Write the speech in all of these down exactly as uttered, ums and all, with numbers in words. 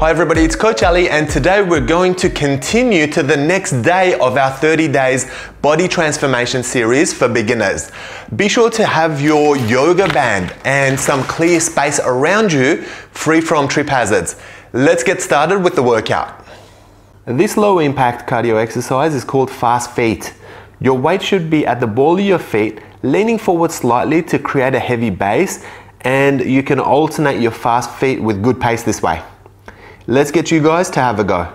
Hi everybody, it's Coach Ali, and today we're going to continue to the next day of our thirty days body transformation series for beginners. Be sure to have your yoga band and some clear space around you free from trip hazards. Let's get started with the workout. This low impact cardio exercise is called fast feet. Your weight should be at the ball of your feet, leaning forward slightly to create a heavy base, and you can alternate your fast feet with good pace this way. Let's get you guys to have a go.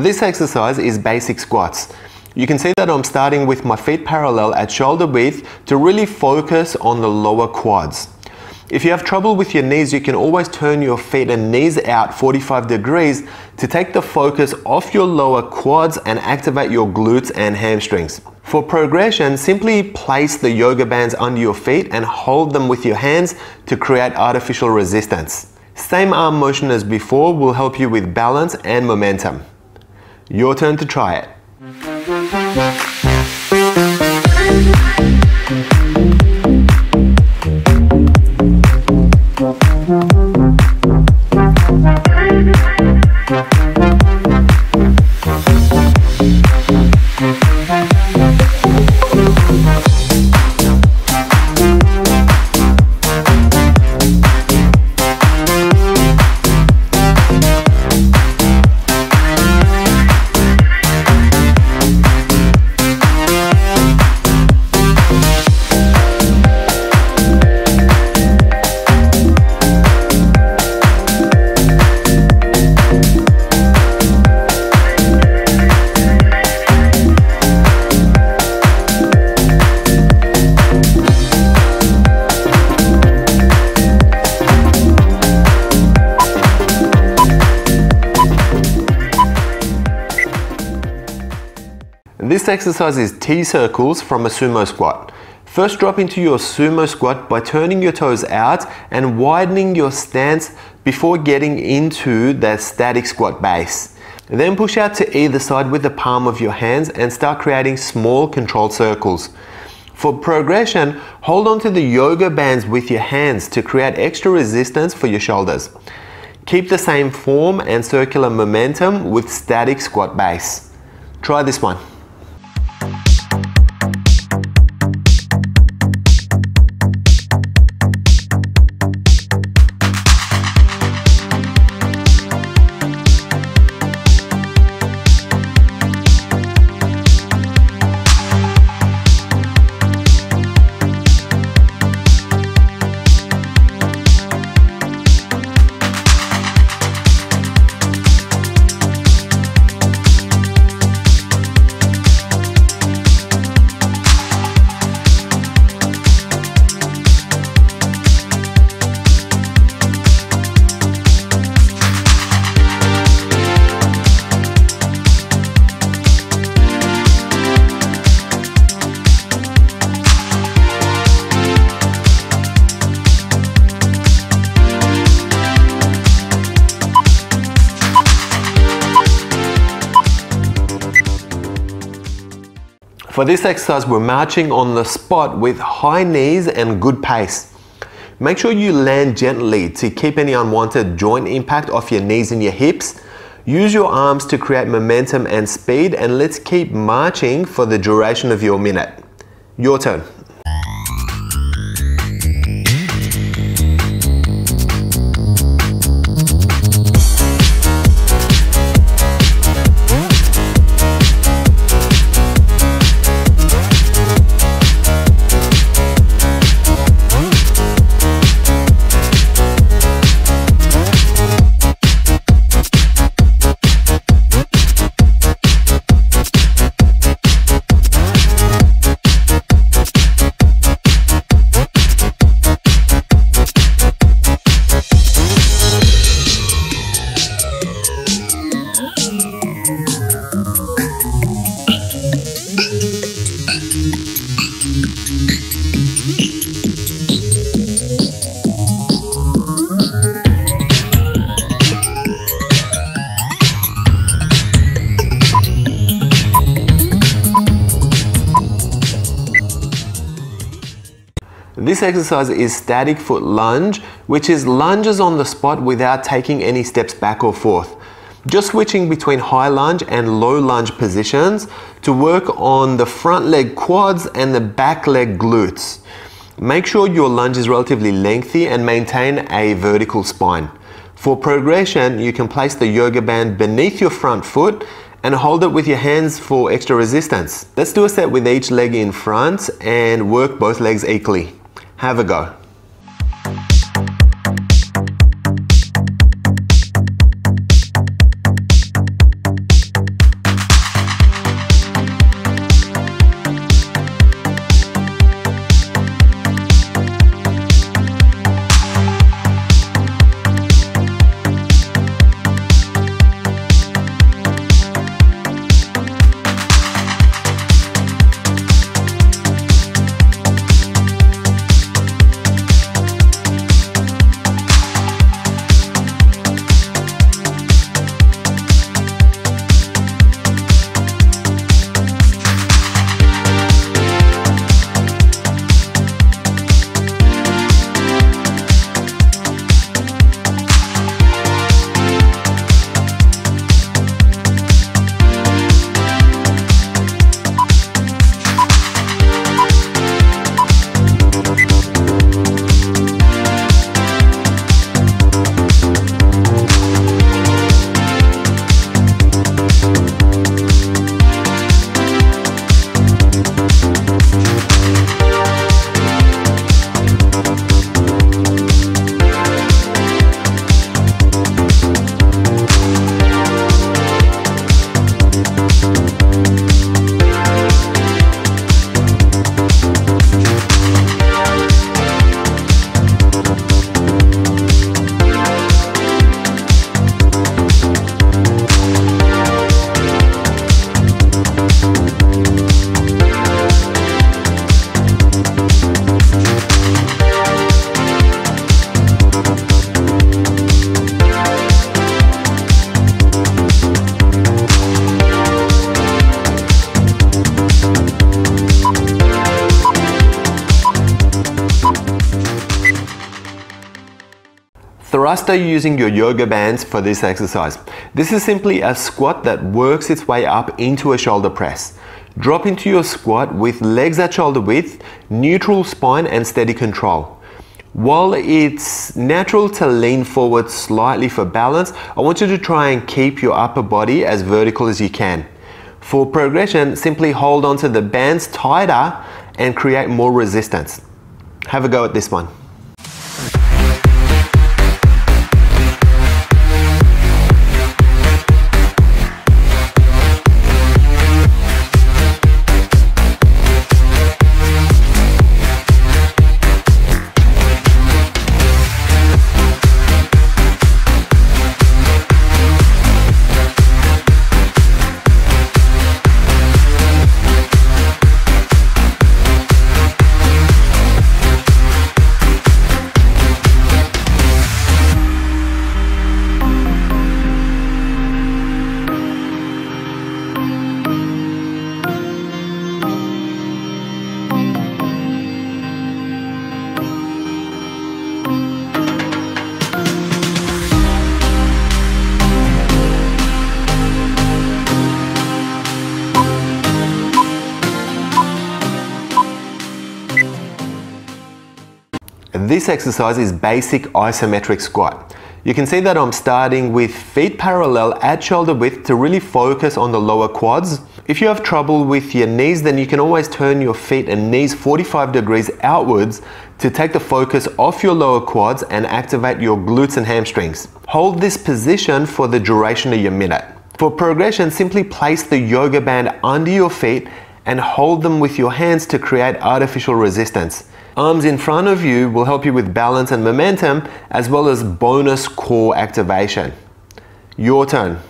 This exercise is basic squats. You can see that I'm starting with my feet parallel at shoulder width to really focus on the lower quads. If you have trouble with your knees, you can always turn your feet and knees out forty-five degrees to take the focus off your lower quads and activate your glutes and hamstrings. For progression, simply place the yoga bands under your feet and hold them with your hands to create artificial resistance. Same arm motion as before will help you with balance and momentum. Your turn to try it. This exercise is T-circles from a sumo squat. First, drop into your sumo squat by turning your toes out and widening your stance before getting into that static squat base. Then push out to either side with the palm of your hands and start creating small controlled circles. For progression, hold on to the yoga bands with your hands to create extra resistance for your shoulders. Keep the same form and circular momentum with static squat base. Try this one. For this exercise, we're marching on the spot with high knees and good pace. Make sure you land gently to keep any unwanted joint impact off your knees and your hips. Use your arms to create momentum and speed, and let's keep marching for the duration of your minute. Your turn. This exercise is static foot lunge, which is lunges on the spot without taking any steps back or forth. Just switching between high lunge and low lunge positions to work on the front leg quads and the back leg glutes. Make sure your lunge is relatively lengthy and maintain a vertical spine. For progression, you can place the yoga band beneath your front foot and hold it with your hands for extra resistance. Let's do a set with each leg in front and work both legs equally. Have a go. Thruster using your yoga bands for this exercise. This is simply a squat that works its way up into a shoulder press. Drop into your squat with legs at shoulder width, neutral spine and steady control. While it's natural to lean forward slightly for balance, I want you to try and keep your upper body as vertical as you can. For progression, simply hold onto the bands tighter and create more resistance. Have a go at this one. This exercise is basic isometric squat. You can see that I'm starting with feet parallel at shoulder width to really focus on the lower quads. If you have trouble with your knees, then you can always turn your feet and knees forty-five degrees outwards to take the focus off your lower quads and activate your glutes and hamstrings. Hold this position for the duration of your minute. For progression, simply place the yoga band under your feet and hold them with your hands to create artificial resistance. Arms in front of you will help you with balance and momentum, as well as bonus core activation. Your turn.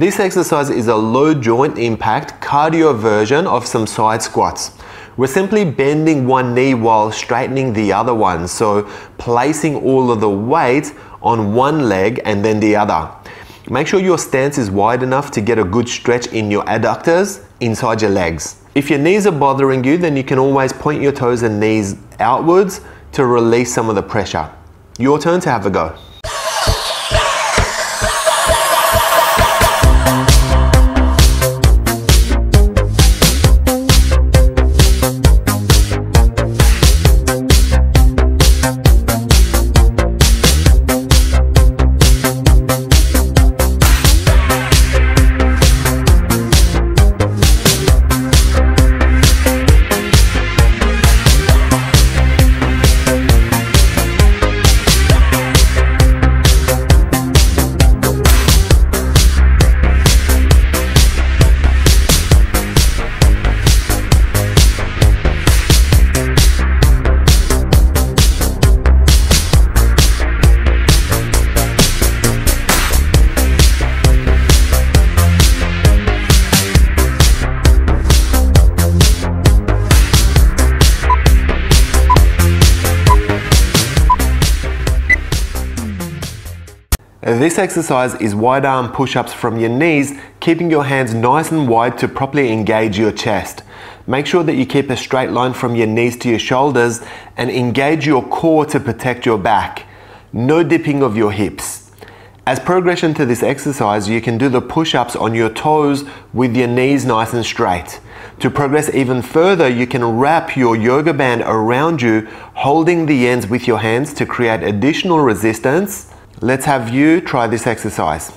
This exercise is a low joint impact cardio version of some side squats. We're simply bending one knee while straightening the other one, so placing all of the weight on one leg and then the other. Make sure your stance is wide enough to get a good stretch in your adductors inside your legs. If your knees are bothering you, then you can always point your toes and knees outwards to release some of the pressure. Your turn to have a go. This exercise is wide arm push-ups from your knees, keeping your hands nice and wide to properly engage your chest. Make sure that you keep a straight line from your knees to your shoulders and engage your core to protect your back. No dipping of your hips. As progression to this exercise, you can do the push-ups on your toes with your knees nice and straight. To progress even further, you can wrap your yoga band around you, holding the ends with your hands to create additional resistance. Let's have you try this exercise.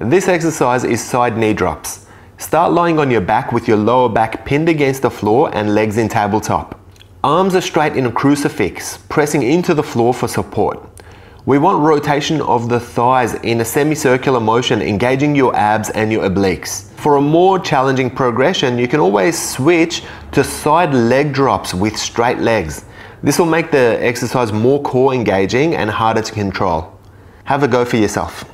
This exercise is side knee drops. Start lying on your back with your lower back pinned against the floor and legs in tabletop. Arms are straight in a crucifix, pressing into the floor for support. We want rotation of the thighs in a semicircular motion, engaging your abs and your obliques. For a more challenging progression, you can always switch to side leg drops with straight legs. This will make the exercise more core engaging and harder to control. Have a go for yourself.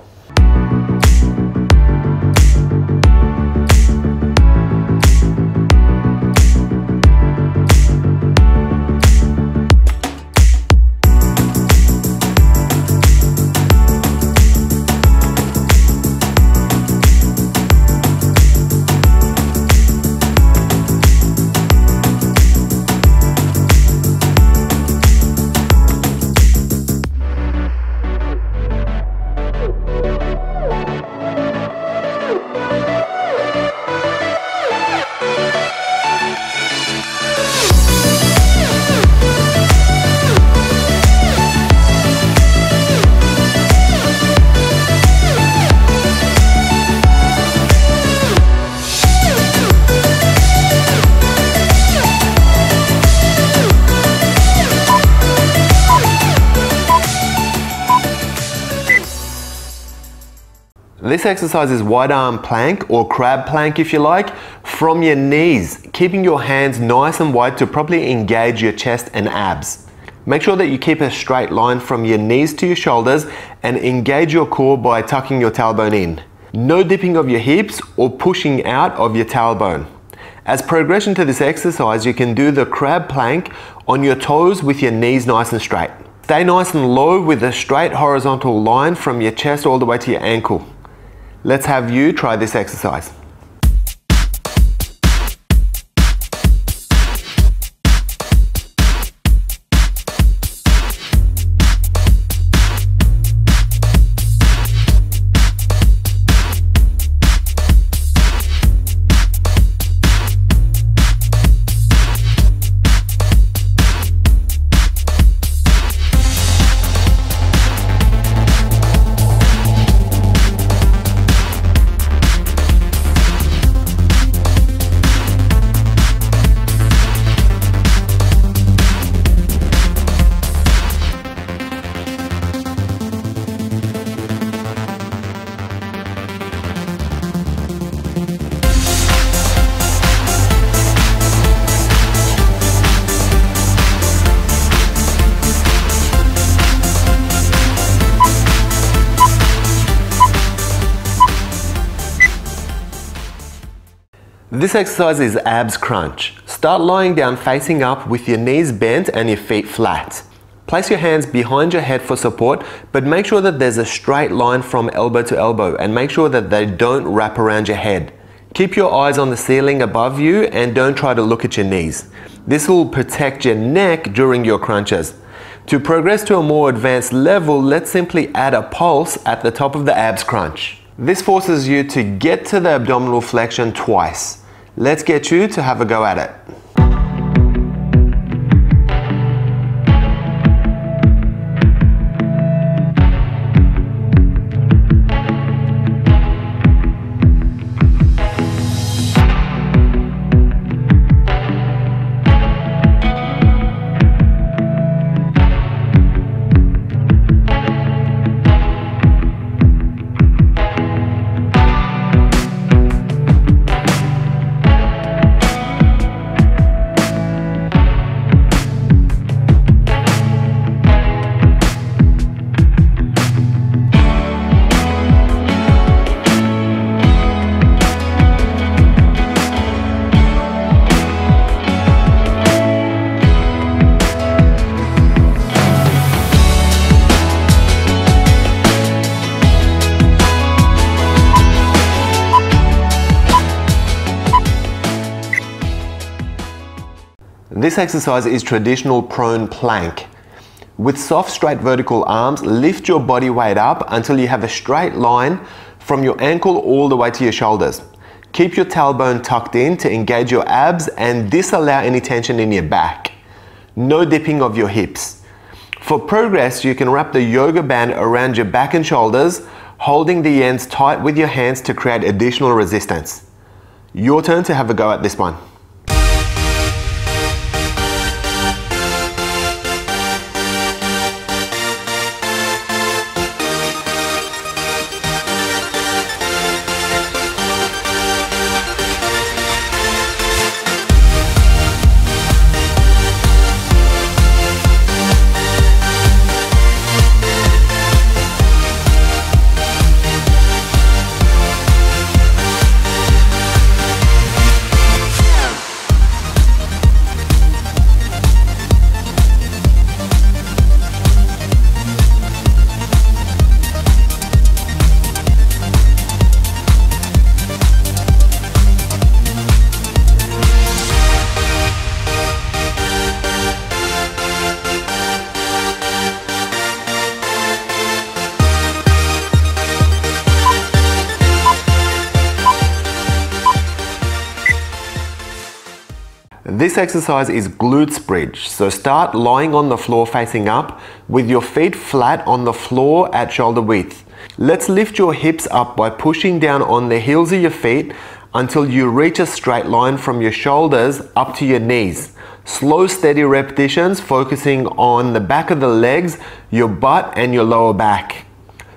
This exercise is wide arm plank, or crab plank if you like, from your knees, keeping your hands nice and wide to properly engage your chest and abs. Make sure that you keep a straight line from your knees to your shoulders and engage your core by tucking your tailbone in. No dipping of your hips or pushing out of your tailbone. As progression to this exercise, you can do the crab plank on your toes with your knees nice and straight. Stay nice and low with a straight horizontal line from your chest all the way to your ankle. Let's have you try this exercise. This exercise is abs crunch. Start lying down facing up with your knees bent and your feet flat. Place your hands behind your head for support, but make sure that there's a straight line from elbow to elbow and make sure that they don't wrap around your head. Keep your eyes on the ceiling above you and don't try to look at your knees. This will protect your neck during your crunches. To progress to a more advanced level, let's simply add a pulse at the top of the abs crunch. This forces you to get to the abdominal flexion twice. Let's get you to have a go at it. This exercise is traditional prone plank. With soft, straight vertical arms, lift your body weight up until you have a straight line from your ankle all the way to your shoulders. Keep your tailbone tucked in to engage your abs and disallow any tension in your back. No dipping of your hips. For progress, you can wrap the yoga band around your back and shoulders, holding the ends tight with your hands to create additional resistance. Your turn to have a go at this one. This exercise is glutes bridge, so start lying on the floor facing up with your feet flat on the floor at shoulder width. Let's lift your hips up by pushing down on the heels of your feet until you reach a straight line from your shoulders up to your knees. Slow, steady repetitions focusing on the back of the legs, your butt and your lower back.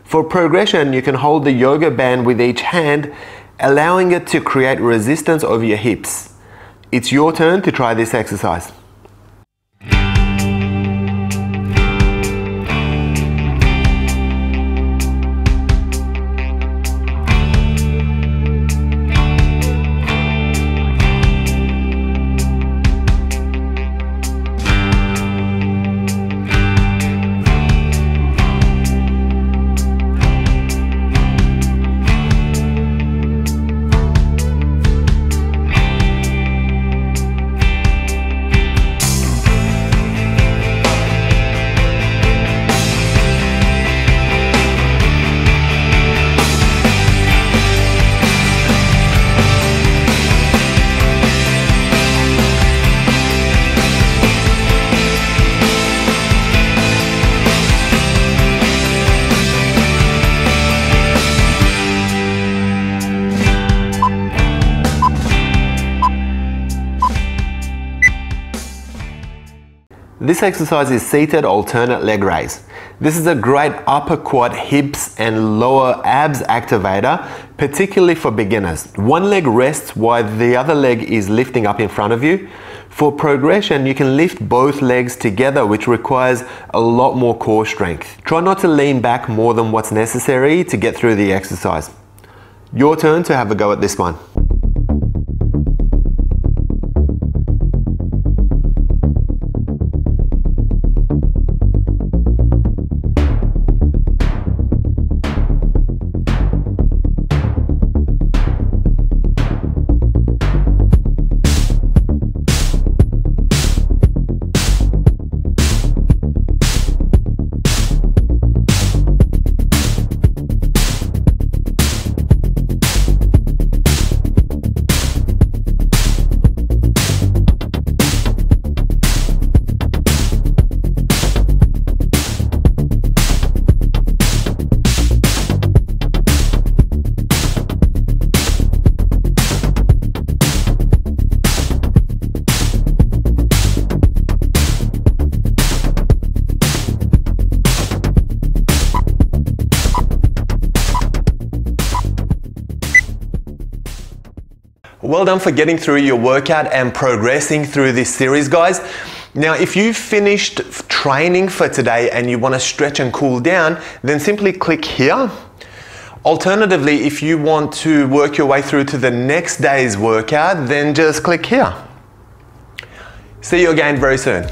For progression, you can hold the yoga band with each hand, allowing it to create resistance over your hips. It's your turn to try this exercise. This exercise is seated alternate leg raise. This is a great upper quad, hips and lower abs activator, particularly for beginners. One leg rests while the other leg is lifting up in front of you. For progression, you can lift both legs together, which requires a lot more core strength. Try not to lean back more than what's necessary to get through the exercise. Your turn to have a go at this one. Well done for getting through your workout and progressing through this series, guys. Now, if you've finished training for today and you want to stretch and cool down, then simply click here. Alternatively, if you want to work your way through to the next day's workout, then just click here. See you again very soon.